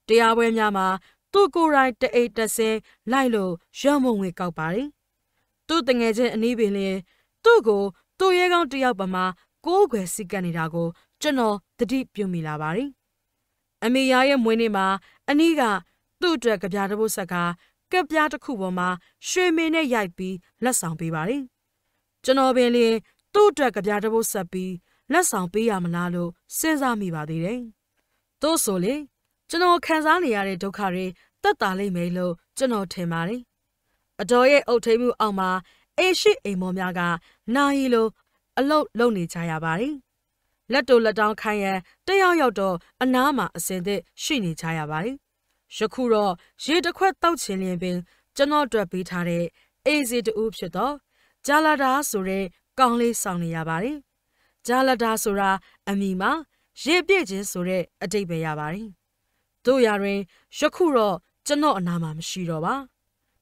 တရားပွဲများမှာသူ့ကိုယ်တိုင်တအိတ်တဆင်းလိုက်လို့ရမုံဝင်ကောက်ပါတယ်။သူ့တငယ်ချင်းအနီးပင်လျင်သူ့ကိုသူ့ရဲကောင်းတယောက်ပမာကိုးကွယ်စီကပ်နေတာကို ကျွန်တော်တတိပြုမိလာပါတယ်။အမေယာရဲ့မွေးနေ့မှာအနီးကသူ့အတွက်ကပြားတစ်ပုတ်ဆက်ကပြားတစ်ခုပေါ်မှာရွှေမင်းနဲ့ရိုက်ပြီးလက်ဆောင်ပေးပါတယ်။ကျွန်တော်ပင်လျင်都这个别的不设备，那上边也没拿路，身上没把的人。都说嘞，只能看上你的都看嘞，得打嘞没路，只能听嘛嘞。啊，这也奥特姆奥嘛，也是一模样个，哪一路啊老老你家呀吧嘞？那都那张看耶，这样要着啊哪嘛现在是你家呀吧嘞？是苦了，现在快到前两边，只能准备他嘞，一时都不晓得。 加拿大说的刚来上尼亚巴人，加拿大说的阿密码，日本人说的阿这边亚巴人，都亚人学苦了，真好那么么学了吧？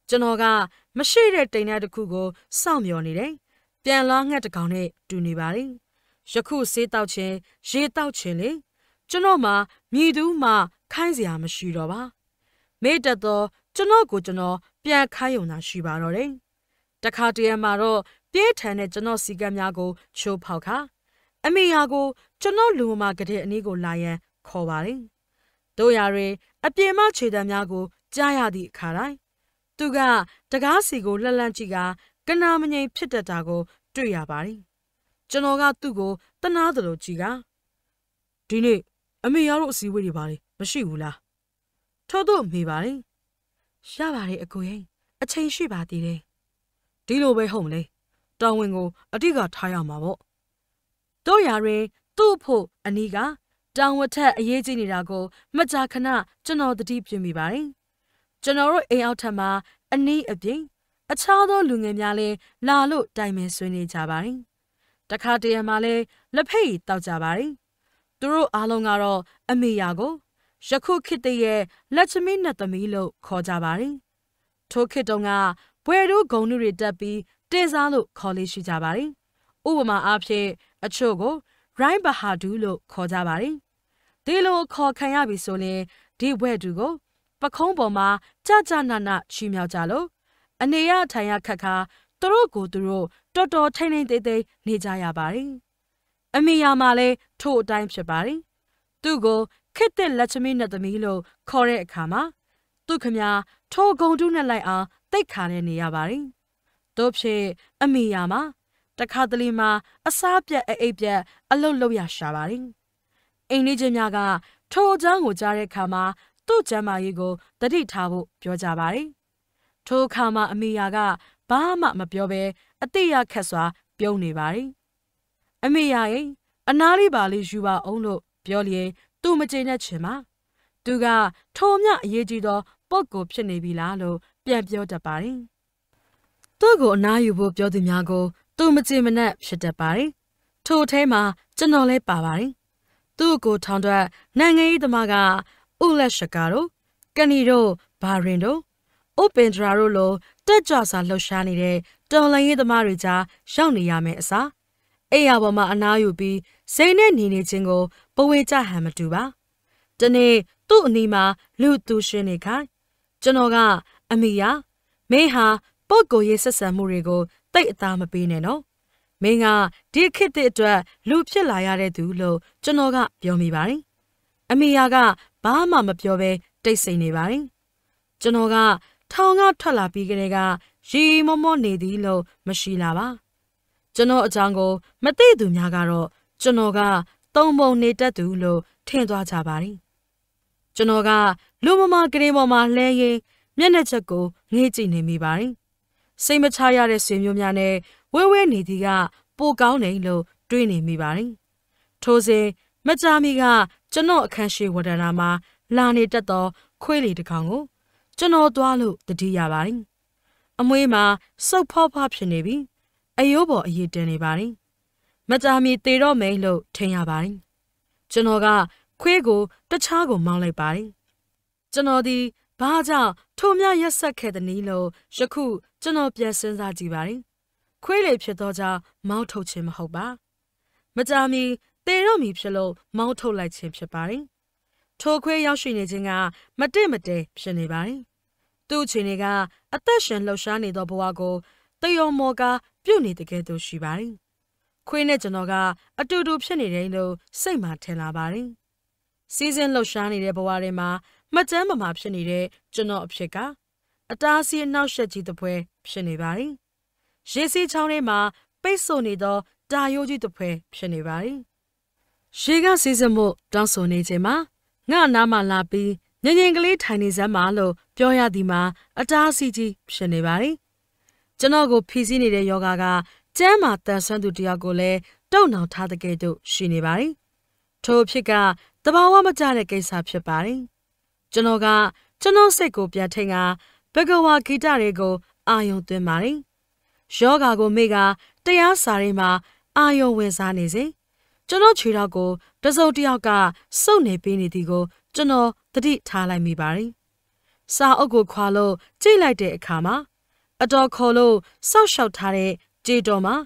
真好个，么学的对那的苦个上苗的人，变了俺的讲的对尼巴人，学苦谁道歉谁道歉嘞？真好嘛，迷途嘛，看是阿么学了吧？没得到真好个真好，变看有那学巴了嘞。 这卡对嘛咯，别谈的这那时间伢个抽跑卡，阿妹伢个这那路嘛个的你个来呀靠巴哩，都伢瑞阿别嘛吹的伢个假伢的卡来，都个这个是个冷冷几个跟他们人撇的这个对伢巴哩，这那个都个等哪得了几个？对呢，阿妹伢个是为的巴哩，不是乌啦，他都没巴哩，啥巴哩阿个样，阿真是巴的嘞。 第六位红嘞，当问我阿这个太阳嘛不？多亚人都破阿尼个，当我睇阿爷子尼那个，么查看呐，真好的地皮米吧哩，真好罗爱奥特嘛，阿尼阿边，阿差到龙眼苗嘞，哪路对面水泥查吧哩，打卡地嘛嘞，勒皮到查吧哩，都罗阿龙阿罗阿米亚个，石库克地耶，勒出面那得米路靠查吧哩，托克东啊。 为了公路的这边，登山路考虑去加巴哩。我们阿片阿吃过，然不下土路考加巴哩。对路考看也别说嘞，对外头个不恐怖嘛，家家那那去苗家路。阿你呀，太阳看看，多罗过多罗，多多天天得得你家呀巴哩。阿咪呀嘛嘞，土蛋吃巴哩。都个看得拉出面那的米路考来看嘛，都看呀，土公路那来啊。 对看的你呀吧哩，都是阿米呀嘛，这看的哩嘛，阿三边阿一边阿老老呀啥吧哩，因你这面个土长我家的看嘛，都这么一个得地差不表家吧哩，土看嘛阿米呀个爸妈么表白，阿爹呀开耍表你吧哩，阿米呀哎，阿哪里吧哩就把红路表哩都没见得吃嘛，这个土面也知道不过偏那边啦喽。 变表的吧哩，多个哪有不表的面个，都没这么难学的吧哩。头胎嘛，只拿来爸爸哩。多个长短，男人的嘛个，乌来十个喽，跟你喽，八人喽，我变着喽喽，再加上六山里的，当然的嘛人家，像你也没啥。哎呀，我们哪有比谁呢？你呢？经过不会再还没对吧？真的，都你嘛，六都是你看，真那个。 阿妹呀，妹哈，不过也是什么人个，对他们变的咯。妹啊，这看得着，路边来呀的土路，就那个表妹吧哩。阿妹呀个，爸妈么表白，对谁呢吧哩？就那个，他个脱了皮个那个，是么么内地路，么是啦吧？就那个张个，么对土伢个咯，就那个东北内地土路，天多差吧哩。就那个，路么么跟么么来耶。 面那只狗，眼睛内没白。谁么查呀的水牛面呢？微微内地个不高内路，对内没白。头先么查米个，只能看水活的那嘛，哪里得到亏里的看我？只能多路的地呀白。阿妹嘛，手泡泡皮内边，哎呦不一点内白。么查米对着梅路听呀白。只能个亏个得查个忙来白。只能的。 巴掌土面也撒开的泥路，石库只能变身啥几把哩？亏来撇到家毛头钱么好吧？么咱们带肉米撇路毛头来钱撇把哩？头盔要水泥精啊，么得么得撇泥把哩？都去那个阿达山路上那道不话个，都要么个表你的个都水把哩？亏那只那个阿多多撇泥人路谁嘛天拉把哩？西山路上那道不话的嘛？ မတမ်းမမှာဖြစ်နေတဲ့ကျွန်တော်အဖြစ်ကအတားဆီးအနောက်ရှက်ကြီးတစ်ပွဲဖြစ်နေပါလေရေစီးချောင်းထဲမှာပိတ်ဆို့နေသော Dayoji to pay, Shenivari. Shiga season more, Dansonizema, Nanama lapi, Nanyangle Tanizamalo, Joya Dima, Ada City, Shenivari. Janago Pizini de Yogaga, Jamata Sandu Diagole, don't know Tadagato, Shinivari. Topica, the Bawamata gets up Shapari. Janoga, Jano Seco Piatinga, Begowa Gitarego, Ayo de Mari. Shoga go mega, they are Sarima, Ayo Wesanizi. Jano Chirago, the Zodiaga, so ne Benedigo, Jano, the deep Tala Mibari. Sa Ogo Qualo, daylight de Kama. A dog hollow, so shout Tare, J Doma,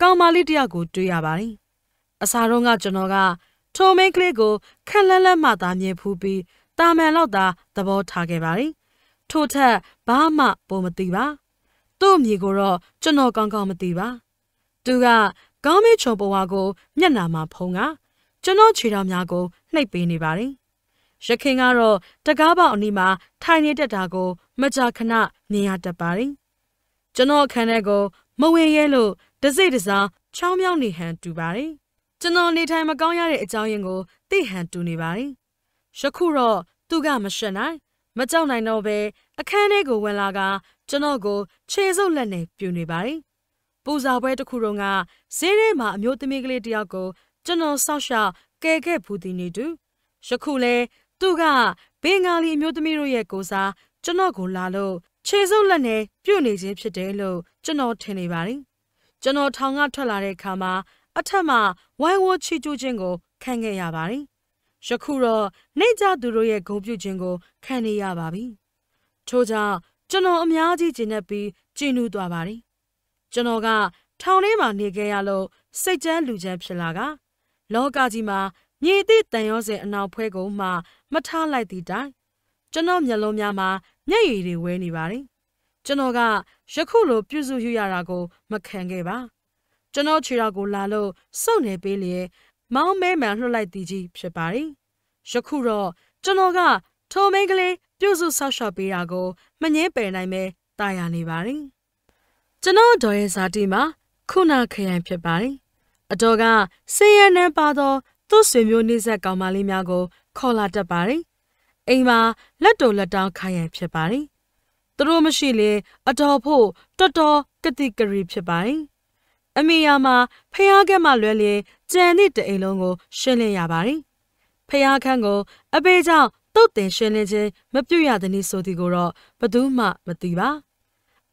Gamali Diago do Yabari. A Sarunga Janoga, Tome Grego, Kalala Madame Pubi, Dameloda, the Bo Tagebari. Tota, Bahama, Bomadiva. Dom Yigoro, Jano Gangamadiva. Duga, Gami Choboago, Nyanama Ponga. Jano Chiramiago, Napini Bari. Shakingaro, Dagaba Onima, Tiny Dadago, Majakana, Nia Dabari. Jano Kanego, Moe Yellow, the Zediza, Chaumian Nihan Dubari. Jano Nita Magoya Italiango, they hand Dunibari. Shakuro, Duga Mashanai, Madonna Nobe, a Kanego Welaga, Janogo, Chezo Lene, Bunibari. Buzawe to Kurunga, Serema Mutimigle Diago, Jano Sasha, Gege Pudini do. Shakule, Duga, Bengali Mutimiro Yegosa, Janogo Lalo. Chezo Lane, Bunizi Pidelo, Jano Tenibari. Jano Tonga Talare Kama, Atama, why would Chidu Jingo, Kange Yabari? Shakuro, Neda Duroye Gobu Jingo, Kani Yababi. Toja, Jano Amyadi Jinabi, Jinu Dabari. Janoga, Taunema Nigealo, Sejan Lujem Shalaga. Logazima, Ye did Dayose and now Puego ma, Mata like the die. Janom Yalomyama, Nay, Weni Bari. Janoga, Shakuro, Buzu Yarago, Makangeba. Jano Chirago Lalo, Sone Billy, Mount Mayman who like Digi, Shepari. Shakuro, Janoga, Tomegle, Buzu Sasha Birago, Manye Benaime, Diani Bari. Jano Doyes Adima, Kuna Kayan Pebari. Adoga, say an empado, to swim your knees at Gamalimiago, call at the Bari. Ema, let do let down Kayan Pebari. The Romashile, a dopo, the door, Katikari Pebari. Amiyama, Payagama Lele, Jenny de Elongo, Shele Yabari. Payakango, a beja, Dote Sheleje, Mapuya de Nisodigoro, Baduma, Madiba.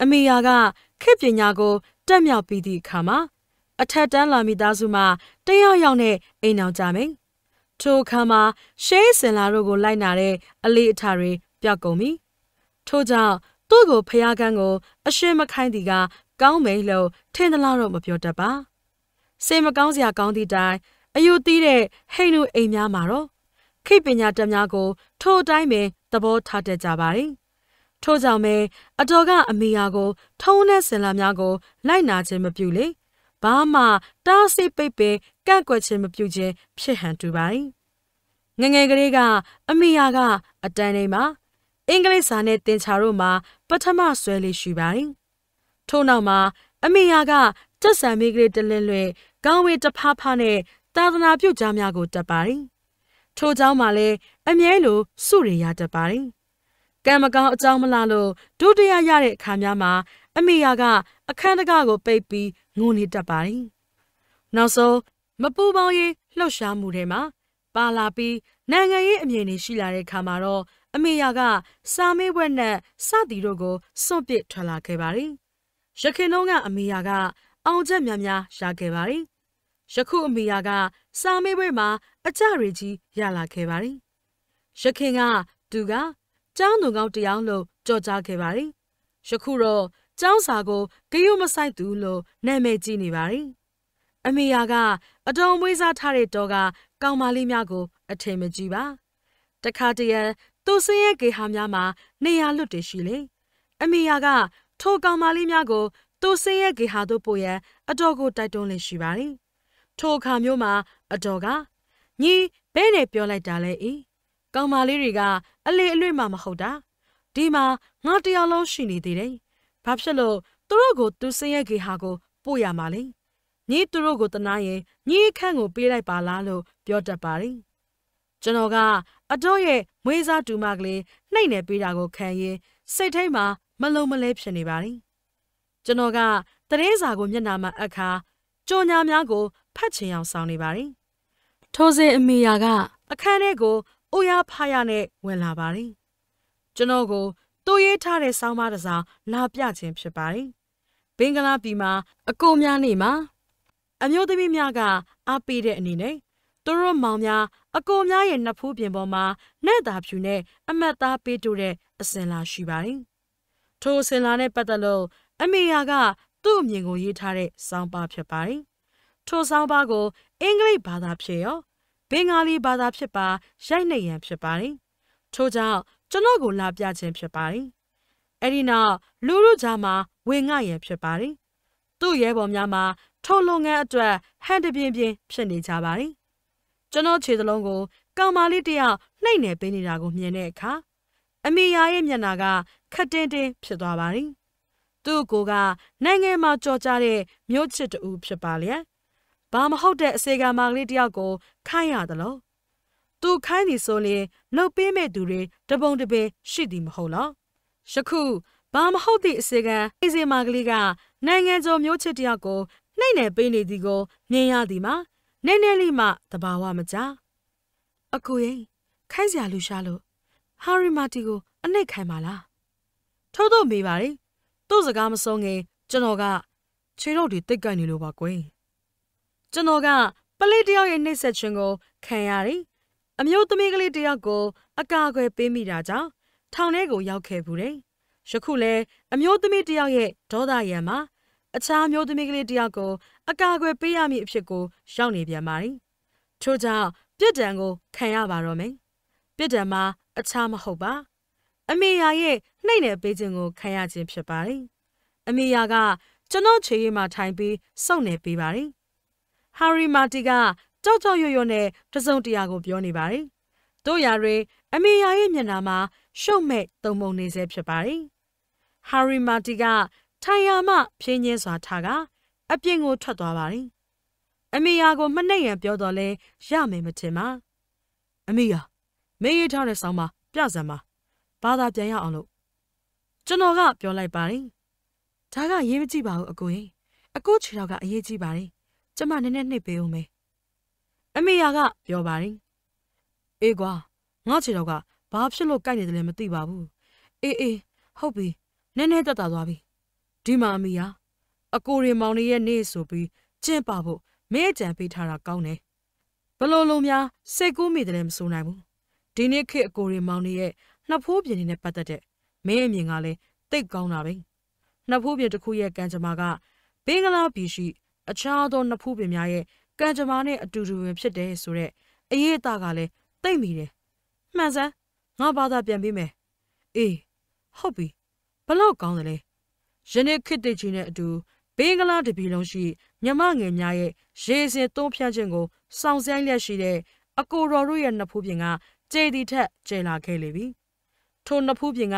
Amiyaga, Kipinago, Damia Bidi Kama. A Tadan Lamidazuma, Dea Yone, Ainao Dame. To Kama, Shes and Larogo Linare, a Litari, Biagomi. Toja, Dogo Payagango, a Shema Kindiga. ကောင်းမေလို့ထင်းတလားတော့မပြောတတ်ပါစေမကောင်းစရာကောင်းသည့်တိုင်အယူတီးတဲ့ဟိနှုတ်အိမ်များမှာတော့ခိပညာတများကိုထိုးတိုင်းပဲသဘောထားတတ်ကြပါ၏ထို့ကြောင့်မဲအတော်ကအမိယာကိုထုံးနဲ့ဆင်လာများကိုလိုက်နာခြင်းမပြုလေဘာမှတားဆီးပိတ်ပင်ကန့်ကွက်ခြင်းမပြုခြင်းဖြစ်ဟန်တူပါ၏ငငယ်ကလေးကအမိယာကအတန်နေမှာအင်္ဂလိပ်စာနဲ့သင်ချာတို့မှာပထမဆွဲလေးရှိပါ၏ ထို့ကြောင့်မှလည်းအမိယာကသက်ဆံမိကလေးတလင်းလွဲကောင်းဝေးတဖာနဲ့သာသနာပြုကြများကိုတတ်ပါ၏ထို့ကြောင့်မှလည်းအမြဲလိုစုရိရတတ်ပါ၏ကံမကောင်းအကြောင်းမလာလို့ဒုတိယရတဲ့အခါများမှာအမိယာကအခန်းတကားကိုပိတ်ပြီးငုံနေတတ်ပါ၏နောက်ဆုံးမပူပေါင်းရေးလှုပ်ရှားမှုတွေမှာပါလာပြီးနိုင်ငံရေးအမြင်တွေရှိလာတဲ့အခါမှာတော့အမိယာကစာမေးပွဲနဲ့စသည်တို့ကိုစွန့်ပစ်ထွက်လာခဲ့ပါ၏ Shakinoga Amiyaga, Aljamyamya Shakebari. Shaku Amiyaga, Samewema, Ajariji Yala Kebari. Shakinga, Duga, Janugao Dianglo, Georgia Kebari. Shakuro, Jansago, Gayumasai Dulo, Neme Jinivari. Amiyaga, Adon Weza Tare Doga, Gamalimiago, Atemejiba. Dakadia, Dosia Gehamyama, Nea Lutishile. Amiyaga, Togamalimago, Dosia Gihado Boya, a dogo diton Shibari. Togamyoma, a doga. Ye, Bene Piola Dalei. Gamaliriga, a little mamma hoda. Dima, not the alone shini dide. Papsalo, Drogo, Dosia Gihago, Boya Mali. 你对我个那样，你看我背来扒拉了，表着扒人。真好噶，阿多爷没啥做嘛个嘞，奶奶背那个看耶，晒太嘛，没老没来骗你扒人。真好噶，得嘞啥个面那么阿卡，做伢伢个拍钱要上你扒人。头些没呀噶，阿看那个乌鸦爬呀嘞，问那扒人。真好个，多爷他嘞上马的啥，那表情是扒人。 别个那边嘛，狗面你嘛，苗这边面个阿别的你呢？都是猫面，狗面也那普遍宝嘛，那大片呢，没大别多的，生拉稀巴人。土生拉呢不得了，没呀个都没我一台的上八片巴人，土上八个英格里八大片哟，别个里八大片巴，谁能也片巴人？土家这哪个拉边真片巴人？ 哎，你那露露家嘛，为俺也撇巴哩。都也不伢嘛，偷龙眼爪，喊得边边撇你家巴哩。这那吃的龙骨，干嘛哩这样？奶奶被你那个面来看，阿妹伢也面那个，可真真撇大巴哩。都哥哥，奶奶嘛做家的，苗吃着乌撇巴哩。爸妈好的，谁家嘛哩这样个，看样的喽。都看你手里，老白买多的，这帮这边谁的么好了？ 是苦，爸妈好的时间，一些马格里个，奶奶做苗吃点个，奶奶背你的个，你呀的嘛，奶奶里嘛，他把我们家。阿哥耶，开始录下了，哈瑞马的个，阿奶开嘛啦？偷偷没玩的，都是俺们送的，真好个，吹到的得干你六百块，真好个，不来的要人你说全个，看呀的，阿苗都没个来的个，阿家个背米大张。 汤那个要开不嘞？说苦嘞，阿苗都没这样耶，赵大爷嘛，阿查苗都没个嘞这样个，阿家个白阿米屁股上那边嘛哩。出家别这个看呀吧，罗明，别这嘛，阿查嘛好吧，阿妹呀耶，奶奶背着我看呀真撇吧哩，阿妹呀个，这老吃一嘛产品少那边吧哩，哈瑞嘛这个早早悠悠呢，这种这样个表你吧哩，都亚瑞阿妹呀耶面那嘛。 小妹都梦里在撇巴哩，哈瑞马蒂个太阳嘛偏眼耍他个，阿边我出大巴哩，阿妹呀个没那样表达嘞，也没么听嘛，阿妹呀，没一条的上嘛，别什么，把他变样了，真好个表来巴哩，他个也没几把阿哥耶，阿哥去了个也几把哩，怎么奶奶那边有没？阿妹呀个表巴哩，哎个我去了个。 ဘာဖြစ်လို့ကြိုက်နေတယ်လဲမသိပါဘူးအေးဟုတ်ပြီနည်းနည်းတက်တာသွားပြီဒီမှာအမေဟာအကိုရီမောင်နေရဲ့နေ့ဆိုပြီးကျင့်ပါဖို့မင်းအကြံပေးထားတာကောင်းတယ်ဘလို့လုံးများစိတ်ကူးမိတယ်မဆိုနိုင်ဘူးဒီနေ့ခေတ်အကိုရီမောင်နေရဲ့နှစ်ဖိုးပြင်နေတဲ့ပတ်သက်တဲ့မင်းအမြင်ကလည်းတိတ်ကောင်းတာပဲနှစ်ဖိုးပြင်တစ်ခုရဲ့ကံကြမ္မာကဘင်္ဂလားပြည်ရှိအခြားသောနှစ်ဖိုးပြင်များရဲ့ကံကြမ္မာနဲ့အတူတူပဲဖြစ်တယ်ဆိုတဲ့အရေးအသားကလည်းတိတ်မိတယ်မှန်စမ်း ငါဘာသာပြန်ပေးမယ်အေးဟုတ်ပြီဘလောက်ကောင်းတယ်လဲယနေ့ခေတ်တကြီးနဲ့အတူဘင်္ဂလားတပြည်လုံးရှိမြမငယ်များရဲ့ရေစင်သုံးဖြန့်ခြင်းကိုစောင့်ဆိုင်လျက်ရှိတဲ့အကိုတော်တို့ရဲ့နှစ်ဖူးပြင်ကကျေသည်ထက်ကျေလာခဲ့လေပြီထိုနှစ်ဖူးပြင်က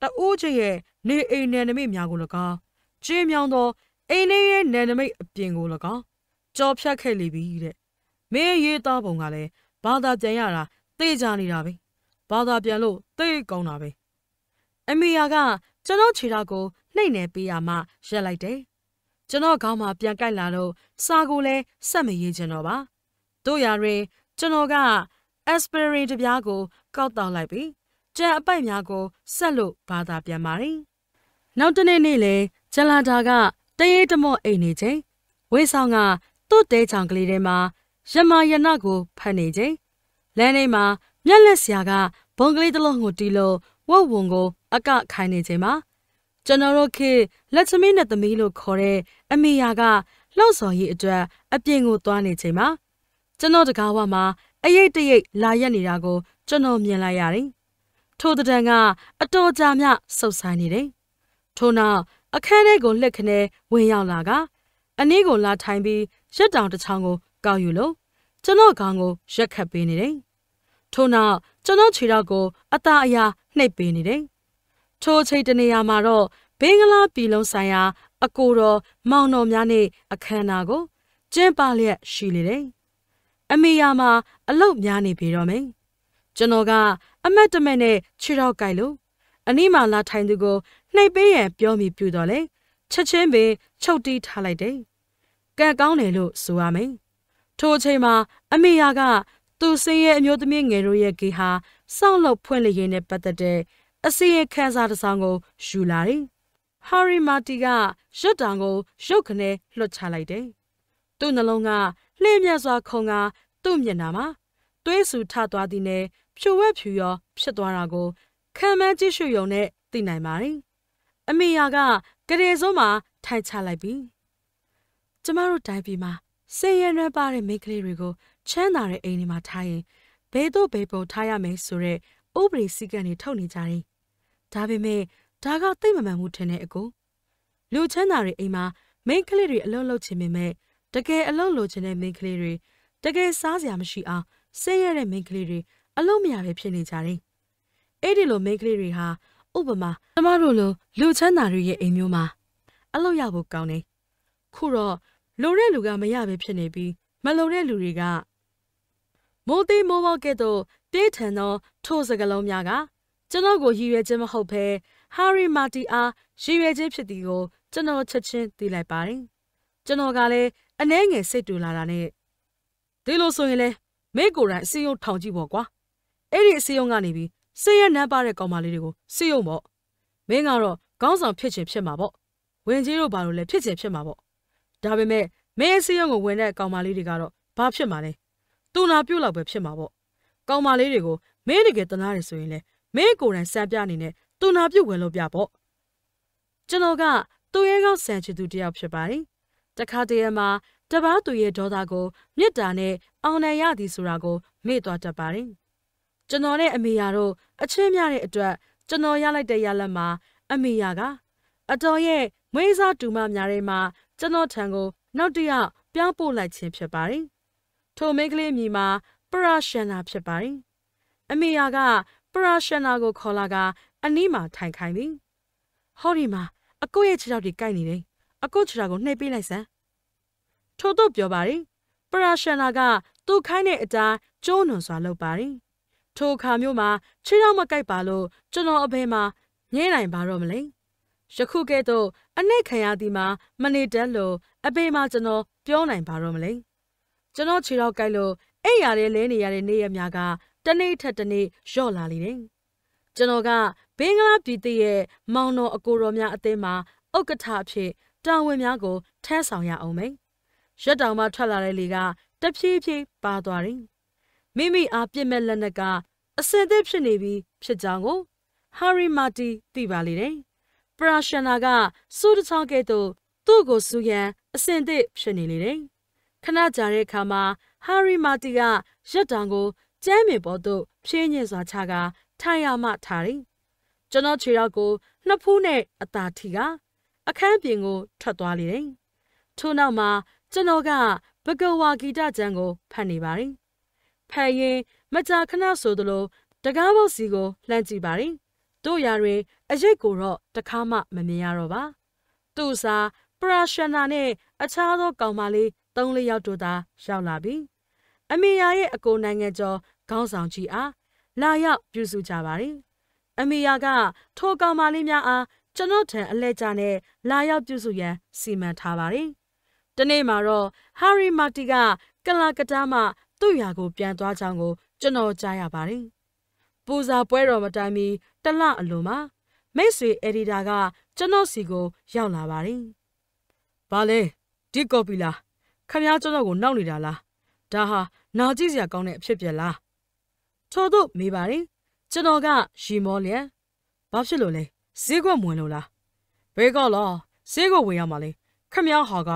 တအိုးချင်းရဲ့နေအိမ်နယ်နိမိတ်များကို၎င်းကျင်းမြောင်းသောအိမ်လေးရဲ့နယ်နိမိတ်အပြင်ကို၎င်းကြော်ဖြတ်ခဲ့လေပြီတဲ့မင်းရေးသားပုံကလည်းဘာသာပြန်ရတာသိကြနေတာပဲ ဘာသာပြန်လို့သိကောင်းတာပဲအမေယာကကျွန်တော်ခြေထောက်ကိုနှိမ့်နေပေးရမှရက်လိုက်တယ်ကျွန်တော်ခေါင်းမှာပြန်ကိုက်လာတော့စာကိုလည်းဆက်မရေးချင်တော့ပါတို့ရရင်ကျွန်တော်က aspirin တပြားကိုကောက်တောက်လိုက်ပြီးကြံအပိုက်များကိုဆက်လို့ဘာသာပြန်ပါတယ်နောက်တနေ့နေ့လေဂျလာတာကတရေတမော့အိမ်နေချင်းဝေဆောင်ကသူ့တဲချောင်ကလေးထဲမှာရမယနကိုဖတ်နေချင်းလမ်းထဲမှာ မျက်လက်ဆရာကဘုံကလေးတစ်လုံးကိုတီးလို့ဝုတ်ဝုံကိုအကခိုင်းနေချိန်မှာကျွန်တော်တို့ခေလက်သမီးနဲ့သမီးလို့ခေါ်တဲ့အမေယာကလှောက်စော်ရေးအတွက်အပြင်ကိုသွားနေချိန်မှာကျွန်တော်တကားဝမှာအရိပ်တရိပ်လာရက်နေတာကိုကျွန်တော်မြင်လိုက်ရတယ်။ထိုတံတန်ကအတော်ကြာမြဆုပ်ဆိုင်နေတယ်။ထို့နောက်အခန်းထဲကိုလှည့်ခနဲဝင်ရောက်လာကအနည်းကိုလာထိုင်ပြီးရက်တောင်တစ်ချောင်းကိုကောက်ယူလို့ကျွန်တော်ကောင်ကိုရက်ခတ်ပေးနေတယ်။ ထို့နောက်ကျွန်တော်ခြေတော့ကိုအသာအယာနှိပ်ပေးနေတယ်။ထိုချိန်တနေရာမှာတော့ဘင်္ဂလားပြည်လုံးဆိုင်ရာအကိုတော်မောင်တော်များနဲ့အခမ်းအနားကို真把咧水里嘞。阿妹呀嘛，阿老伢你别让没。这那个阿妹他们呢，去绕街路。阿你嘛拉摊子个，那边也表面表达嘞，七千倍抽地他来的。该讲内路是阿妹。拖车嘛，阿妹呀个，都深夜尿得面眼肉也给下，上楼碰了眼呢不得的。 အစီရင်ခံစားတဲ့ဆောင်ကိုယူလာတယ်။ဟာရီမာတီကရွတ်တံကိုရုပ်ခနဲ့လွှတ်ချလိုက်တယ်။သူ့နှလုံးကလှည့်မြတ်စွာခုံကသူ့မျက်နှာမှာသွေးဆူထသွားသည်နဲ့ဖြူဝက်ဖြူရောဖြစ်သွားတာကိုခံမှန်းကြည့်ရှုရုံနဲ့သိနိုင်ပါတယ်။အမေယာကကလေးစုံမှာထိုင်ချလိုက်ပြီ။ကျမတို့တိုင်းပြည်မှာဆင်းရဲနွမ်းပါတဲ့မိန်းကလေးတွေကိုချမ်းသာတဲ့အိမ်တွေမှာထားရင်ဘယ်တော့ဘယ်ပုံထားရမယ်ဆိုတဲ့ဥပဒေစည်းကမ်းတွေထုတ်နေကြတယ်။ ဒါပေမဲ့ဒါကသိမမှန်မှုထင်တဲ့အကိုလူချမ်းသာတွေအိမ်မှာမိန်းကလေးတွေအလုံးလုံးချင်ပေမဲ့တကယ်အလုံးလိုချင်တဲ့မိန်းကလေးတွေတကယ်စားစရာမရှိအောင်ဆင်းရဲတဲ့မိန်းကလေးတွေအလုံးမရပဲဖြစ်နေကြတယ်။အဲ့ဒီလိုမိန်းကလေးတွေဟာဥပမာကျမတို့လိုလူချမ်းသာတွေရဲ့အိမ်မျိုးမှာအလုံးရဖို့ကောင်းတယ်။ခုတော့လိုတဲ့လူကမရပဲဖြစ်နေပြီးမလိုတဲ့လူတွေကမိုးသေးမိုးပေါက်ကဲ့သို့တေးထန်သောထိုးစကလုံးများက ကျွန်တော်ကိုရည်ရွယ်ခြင်းမဟုတ်ဘဲဟာရီမာတီအားရည်ရွယ်ခြင်းဖြစ်သည်ကိုကျွန်တော်ချက်ချင်းသိလိုက်ပါတယ်။ကျွန်တော်ကလည်းအနှဲငယ်စိတ်တူလာတာနဲ့ဒီလိုဆိုရင်လေမိကိုယ်တိုင်အစီရင်ထောင်ကြည့်ပေါ့ကွာ။အဲ့ဒီအစီရင်ကနေပြီးစင်ရနမ်းပါတဲ့ကောင်မလေးတွေကိုစီရင်ပေါ့။မင်းကတော့ခေါင်းဆောင်ဖြစ်ချင်ဖြစ်မှာပေါ့။ဝင်ကြီးတို့ဘာလို့လဲဖြစ်ချင်ဖြစ်မှာပေါ့။ဒါပေမဲ့မင်းအစီရင်ကိုဝင်တဲ့ကောင်မလေးတွေကတော့ဘာဖြစ်မှာလဲ။သူနာပြုတ်လောက်ပဲဖြစ်မှာပေါ့။ကောင်မလေးတွေကိုမင်းတကယ်တနာတယ်ဆိုရင်လေ မင်းကိုယ်တိုင်စံပြအနေနဲ့သူနာပြုတ်ဝင်လို့ပြပေါ့ကျွန်တော်ကသူရဲကောင်းစံချသူတယောက်ဖြစ်ပါတယ်တခါတည်းမှာတပားသူရဲ့ဒေါသကိုမြစ်တာနဲ့အောင်နိုင်ရသည်ဆိုတာကိုမေ့သွားတတ်ပါတယ်ကျွန်တော်နဲ့အမေယာတို့အချင်းများတဲ့အတွက်ကျွန်တော်ရလိုက်တဲ့ရလက်မှာအမေယာကအတော်ရဲ့မွေးစားတူမများတဲ့မှာကျွန်တော်ထံကိုနောက်တရပြောင်းပို့လိုက်ခြင်းဖြစ်ပါတယ်ထိုမိန်းကလေးအမည်မှာပရာရှန်နာဖြစ်ပါတယ်အမေယာက ပရာရှနာကိုခေါ်လာကအနီးမှာထိုင်ခိုင်းပြီ။ဟောဒီမှာအကိုရဲ့ခြေထောက်တွေကိုက်နေတယ်။အကိုခြေထောက်ကိုနှိပ်ပေးလိုက်စမ်း။ထို့တော့ပြောပါရီပရာရှနာကသူ့ခိုင်းတဲ့အတိုင်းကျိုးနွန်စွာလုပ်ပါရီ။ထိုအခါမျိုးမှာခြေထောက်မကိုက်ပါလို့ကျွန်တော်အဖေမှာငဲနိုင်ပါတော့မလဲ။ယခုကဲ့သို့အနှိပ်ခံရသည်မှာမနေတတ်လို့အဖေမှာကျွန်တော်ပြောနိုင်ပါတော့မလဲ။ကျွန်တော်ခြေထောက်ကိုက်လို့အိပ်ရတဲ့လဲနေရတဲ့နေရများက တနေ့ထက်တနေ့လျော့လာလေတယ်။ကျွန်တော်ကဘင်္ဂလားပြည်သူရဲ့မောင်တော်အကိုတော်များအသင်းမှာဥက္ကဋ္ဌအဖြစ်တာဝန်များကိုထမ်းဆောင်ရအောင်မယ်။ရက်တောင်မှထွက်လာတဲ့လေကတဖြည်းဖြည်းပါသွားတယ်။မိမိအားပြစ်မဲ့လက်နက်ကအစင်သစ်ဖြစ်နေပြီးဖြစ်ကြောင်းကိုဟာရီမာတီသိပါလေတယ်။ပရာရှန်နာကစူးတစ်ချောင်းကဲ့သို့သူ့ကိုစူးရန်အစင်သစ်ဖြစ်နေလေတယ်။ခဏကြာတဲ့အခါမှာဟာရီမာတီကရက်တောင်ကို ကျမ်းမြေပေါ်သို့ဖြင်းညင်စွာချကထိုင်ရမှထားတယ်။ကျွန်တော်ခြေထောက်ကိုနှစ်ဖူးနဲ့အသာထိကအခန်းပြင်ကိုထွက်သွားလေတယ်။ထို့နောက်မှာကျွန်တော်ကဘဂဝါဂီတကျမ်းကိုဖတ်နေပါတယ်။ဖတ်ရင်မကြာခဏဆိုသလိုတကားပေါက်စီကိုလှမ်းကြည့်ပါတယ်။တို့ရာတွင်အရိပ်ကိုတော့တခါမှမမြင်ရတော့ပါ။သူ့စာပရာရှနာနဲ့အခြားသောကောင်မလေး3-4ယောက်တို့သာရောက်လာပြီ။အမေယာရဲ့အကိုနိုင်ငံကျော် ခေါင်းဆောင်ကြီးအားလာရောက်ပြုစုကြပါတယ်။အမေယာကထိုကောင်မလေးများအားကျွန်တော်ထံအလဲကျနဲ့လာရောက်ပြုစုရန်စီမံထားပါတယ်။တနေ့မှာတော့ဟာရီမာတီကကလာကတားမှသူ့ရွာကိုပြန်သွားကြောင်းကိုကျွန်တော်ကြားရပါတယ်။ပူဇာပွဲတော်မတိုင်မီတလအလိုမှာမိတ်ဆွေအယ်ဒီတာကကျွန်တော်စီကိုရောက်လာပါတယ်။ဘာလဲဒီကော်ပီလားခင်ဗျားကျွန်တော်ကိုနှောက်နေတာလားဒါဟာနာကြည့်စရာကောင်းတဲ့အဖြစ်ပြက်လားထို့သို့မေးပါတယ်ကျွန်တော်ကရီမောလျက်ဘာဖြစ်လို့လဲဈေးကွက်ဝင်လို့လားဘယ်ကောက်လားဈေးကွက်ဝင်ရမှာလဲခမည်းဟာက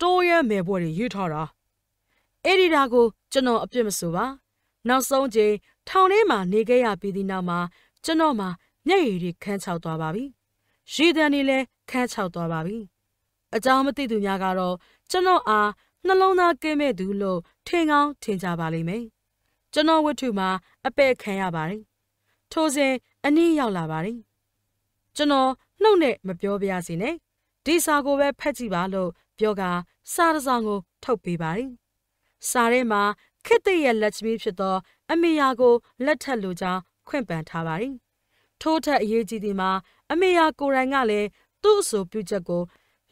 တိုးရဲမဲပွဲတွေရွတ်ထားတာအဲ့ဒီတာကိုကျွန်တော်အပြစ်မဆိုပါနောက်ဆုံးချိန်ထောင်ထဲမှာနေခဲ့ရပြီးတဲ့နောက်မှာကျွန်တော်မှာမျက်ရည်တွေခန်းချောက်သွားပါပြီရည်တန်တွေလည်းခန်းချောက်သွားပါပြီအကြောင်းမသိသူများကတော့ကျွန်တော်အားနှလုံးသားကဲမဲ့သူလို့ထင်ကောင်းထင်ကြပါလိမ့်မယ်ကျွန်တော်ဝတ္ထုမှာအပယ်ခံရပါတယ်။ထိုစဉ်အနည်းရောက်လာပါတယ်။ကျွန်တော်နှုတ်နဲ့မပြောပြရစီနဲ့ဒီစာကိုပဲဖတ်ကြည့်ပါလို့ပြောကစာတစ်စောင်ကို ထုတ်ပေးပါတယ်။စာထဲမှာခက်တဲ့ရဲ့လက်ချမီဖြစ်သောအမေယာကိုလက်ထပ်လိုကြောင်းခွင့်ပန်ထားပါတယ်။ထို့ထက်အရေးကြီးသည်မှာအမေယာကိုယ်တိုင်ကလည်းသူ့အဆိုပြုချက်ကို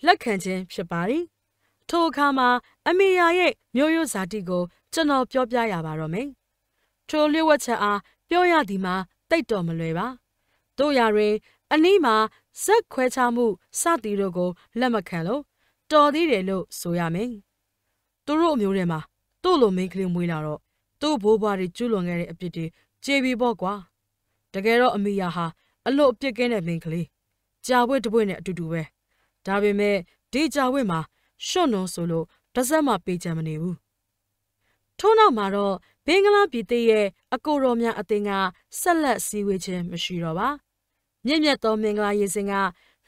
လက်ခံခြင်းဖြစ်ပါတယ်။ထို့အခါမှာအမေယာရဲ့မျိုးရိုးဇာတိကိုကျွန်တော်ပြောပြရပါတော့မယ်။ထိုလျှို့ဝှက်ချက်အားပြောရသည်မှာတိတ်တော်မလွယ်ပါ။တို့ရာတွင်အနည်းမှာဇက်ခွဲခြားမှုစသည်တို့ကိုလက်မခံလို့တော်သေးတယ်လို့ဆိုရမယ်။သူတို့အမျိုးတွေမှာတို့လိုမိန်းကလေးမွေးလာတော့တို့ဘိုးဘွားတွေကျူးလွန်ခဲ့တဲ့အပြစ်တွေကြေပြီပေါ့ကွာ။တကယ်တော့အမိယာဟာအလို့အပြစ်ကင်းတဲ့မိန်းကလေး။ကြာဝဲတပွင့်နဲ့အတူတူပဲ။ဒါပေမဲ့ဒီကြာဝဲမှာရှွန့်နှုံဆိုလို့တစက်မှပေးချင်မနေဘူး။ထို့နောက်မှာတော့ဘင်္ဂလားပြည်သေးရဲ့အကိုတော်များအသင်းကဆက်လက်စည်းဝေးခြင်းမရှိတော့ပါ။မြင့်မြတ်သောမင်္ဂလာရေးစင်က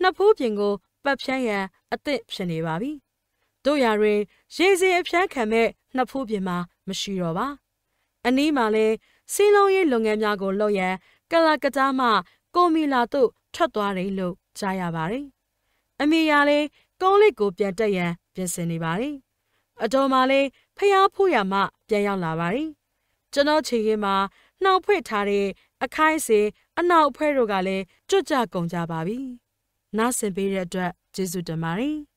နှစ်ဖိုးပြင်ကိုပတ်ဖြန်းရန်အသင့်ဖြစ်နေပါပြီ။တို့ရာတွင်ရေစင်အဖြန်းခံမဲ့နှစ်ဖိုးပြင်မှာမရှိတော့ပါ။အနည်းမှာလဲစီလုံးရေးလုပ်ငန်းများကိုလုပ်ရန်ကလာကတားမှကိုမီလာတို့ထွက်သွားတယ်လို့ကြားရပါတယ်။အမေယာလဲကုန်းလေးကိုပြန်တက်ရန်ပြင်ဆင်နေပါတယ်။အတော်မှာလဲဖျားဖို့ရမှပြန်ရောက်လာပါတယ်။ကျွန်တော်ခြေရင်းမှာနှောက်ဖွင့်ထားတဲ့အခိုင်စေအနောက်အဖွဲတို့ကလည်းကြွကြကုန်ကြပါပြီ။နားဆင်ပေးတဲ့အတွက်ကျေးဇူးတင်ပါတယ်။